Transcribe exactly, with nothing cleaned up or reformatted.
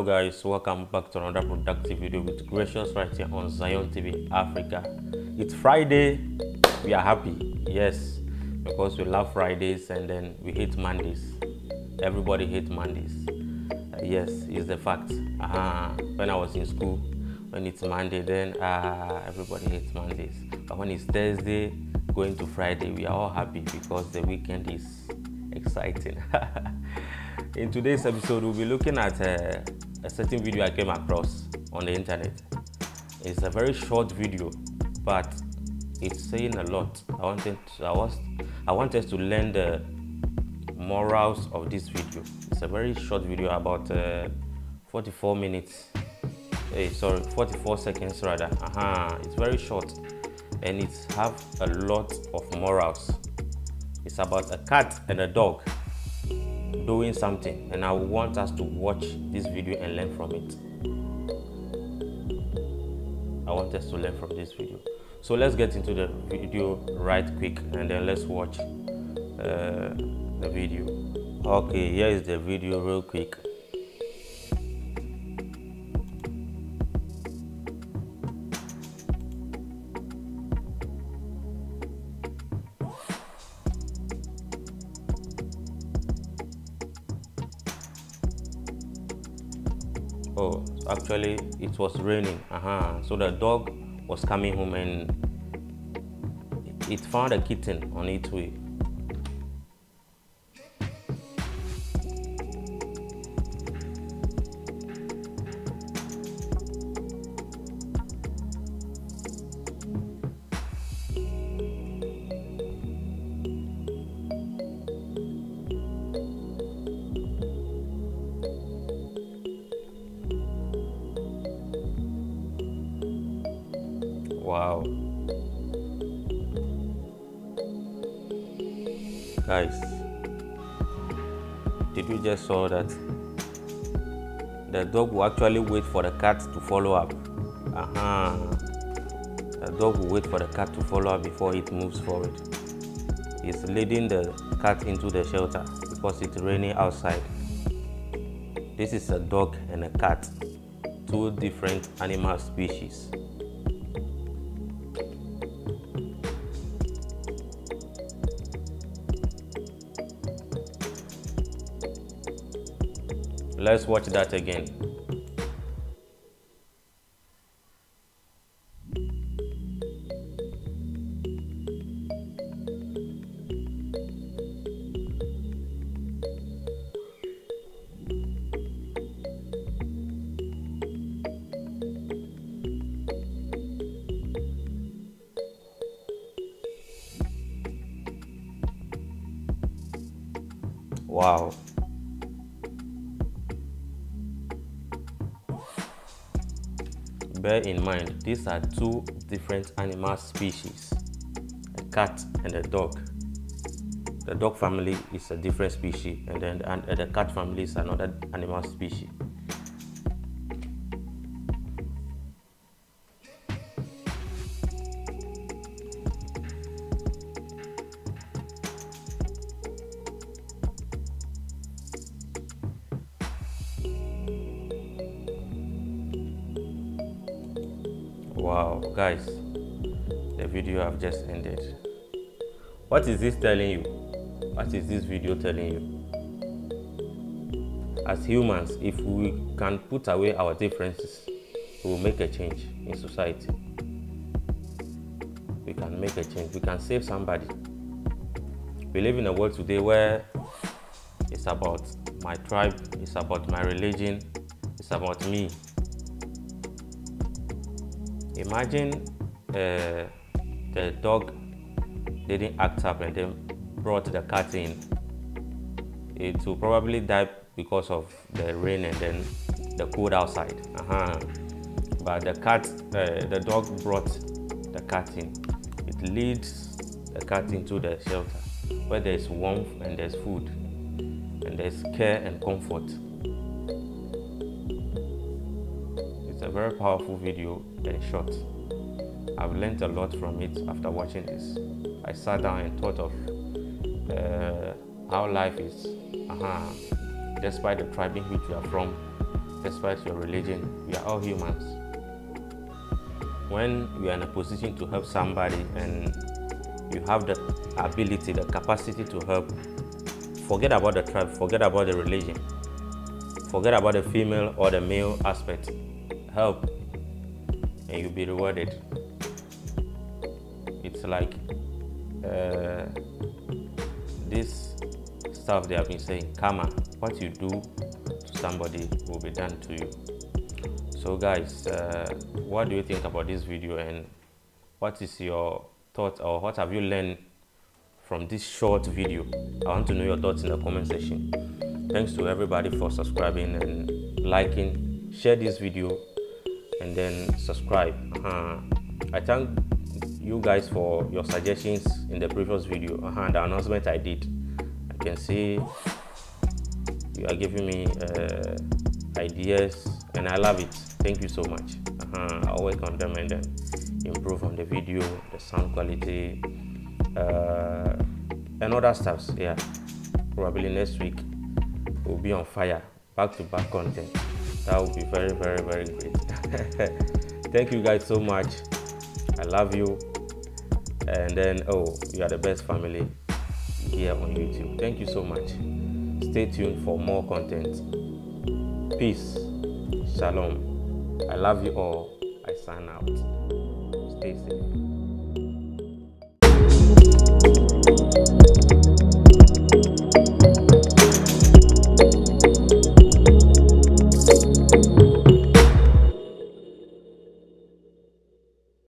Hello guys, welcome back to another productive video with Gracious right here on Zion T V Africa. It's Friday, we are happy, yes, because we love Fridays and then we hate Mondays. Everybody hates Mondays, uh, yes, it's the fact. Uh-huh. When I was in school, when it's Monday then uh, everybody hates Mondays, but when it's Thursday going to Friday we are all happy because the weekend is exciting. In today's episode, we'll be looking at a, a certain video I came across on the internet. It's a very short video, but it's saying a lot. I wanted, to, I was, I wanted to learn the morals of this video. It's a very short video, about uh, forty-four minutes. Hey, sorry, forty-four seconds rather. Uh-huh. It's very short, and it's have a lot of morals. It's about a cat and a dog doing something, and I want us to watch this video and learn from it. I want us to learn from this video. So let's get into the video right quick and then let's watch uh, the video. Okay, here is the video real quick. Oh, actually it was raining. Uh-huh. So the dog was coming home and it found a kitten on its way. Wow, guys, did you just saw that? The dog will actually wait for the cat to follow up. Uh-huh. The dog will wait for the cat to follow up before it moves forward. It's leading the cat into the shelter because it's raining outside. This is a dog and a cat, two different animal species. Let's watch that again. Wow. Bear in mind, these are two different animal species, a cat and a dog. The dog family is a different species, and then and the cat family is another animal species. Wow, guys, the video I've just ended. What is this telling you? What is this video telling you? As humans, if we can put away our differences, we will make a change in society. We can make a change. We can save somebody. We live in a world today where it's about my tribe, it's about my religion, it's about me. Imagine uh, the dog didn't act up and then brought the cat in. It will probably die because of the rain and then the cold outside. Uh-huh. But the cat, uh, the dog brought the cat in. It leads the cat into the shelter where there's warmth and there's food and there's care and comfort. It's a very powerful video and short. I've learned a lot from it after watching this. I sat down and thought of uh, how life is. Uh-huh. Despite the tribe in which we are from, despite your religion, we are all humans. When you are in a position to help somebody and you have the ability, the capacity to help, forget about the tribe, forget about the religion, forget about the female or the male aspect. Help and you'll be rewarded. It's like uh, this stuff they have been saying, karma, what you do to somebody will be done to you. So guys, uh, what do you think about this video, and what is your thought, or what have you learned from this short video? I want to know your thoughts in the comment section. Thanks to everybody for subscribing and liking. Share this video and then subscribe. Uh-huh. I thank you guys for your suggestions in the previous video. Uh-huh. The announcement I did, I can see you are giving me uh, ideas and I love it. Thank you so much. Uh-huh. I'll work on them and then improve on the video, the sound quality, uh and other stuffs. Yeah, probably next week we'll be on fire, back-to-back content. That would be very very very great. Thank you guys so much. I love you. And then, oh, you are the best family here on YouTube. Thank you so much. Stay tuned for more content. Peace, shalom. I love you all. I sign out. Stay safe.